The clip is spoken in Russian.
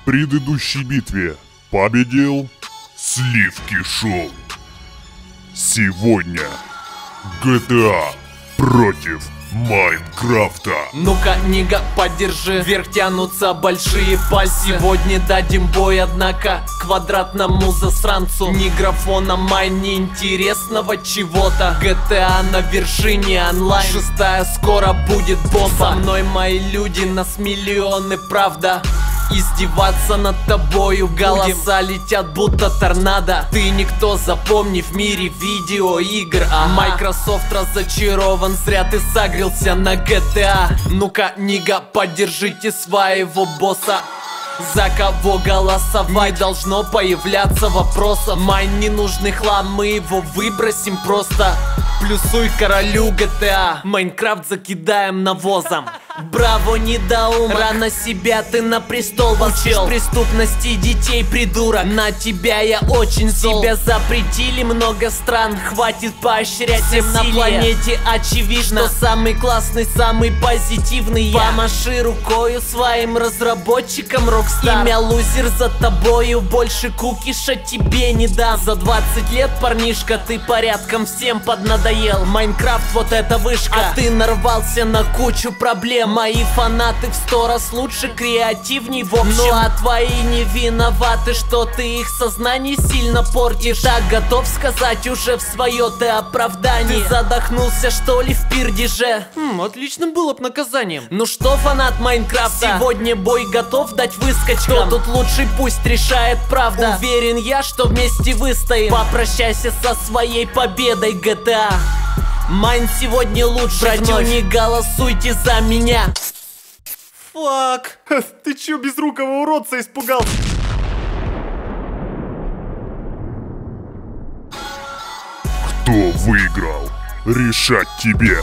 в предыдущей битве победил Сливки Шоу. Сегодня GTA против Майнкрафта. Ну-ка, Нига, подержи. Вверх тянутся большие пальцы. Сегодня дадим бой, однако, квадратному засранцу. Ни графона майн, ни интересного чего-то. GTA на вершине онлайн. Шестая скоро будет босса. Со мной мои люди, нас миллионы, правда. Издеваться над тобою голоса летят, будто торнадо. Ты никто, запомни, в мире видеоигр. А Microsoft разочарован, зря ты сагрился на GTA. Ну-ка, Нига, поддержите своего босса. За кого голосовать? Не должно появляться вопросов. Майн ненужный хлам, мы его выбросим просто. Плюсуй королю GTA, Майнкрафт закидаем навозом. Браво, недоумок, рано себя ты на престол возвел. Учишь преступности детей, придурок, на тебя я очень зол. Тебя запретили много стран, хватит поощрять всем на планете. Очевидно, что самый классный, самый позитивный я. Помаши рукою своим разработчикам Rockstar. Имя лузер за тобою, больше кукиша тебе не дам. За 20 лет, парнишка, ты порядком всем поднадоел. Майнкрафт, вот эта вышка, а ты нарвался на кучу проблем. Мои фанаты в 100 раз лучше, креативней, в общем. Ну а твои не виноваты, что ты их сознание сильно портишь. Так готов сказать уже в свое ты оправдание. Ты задохнулся, что ли, в пирдеже? Отлично было бы наказанием. Ну что, фанат Майнкрафта, сегодня бой готов дать выскочкам? Кто тут лучший, пусть решает правда. Уверен я, что вместе выстоим. Попрощайся со своей победой, GTA. Майн сегодня лучше. Братья, не голосуйте за меня. Фак. Ты чё, безрукого уродца испугал? Кто выиграл? Решать тебе.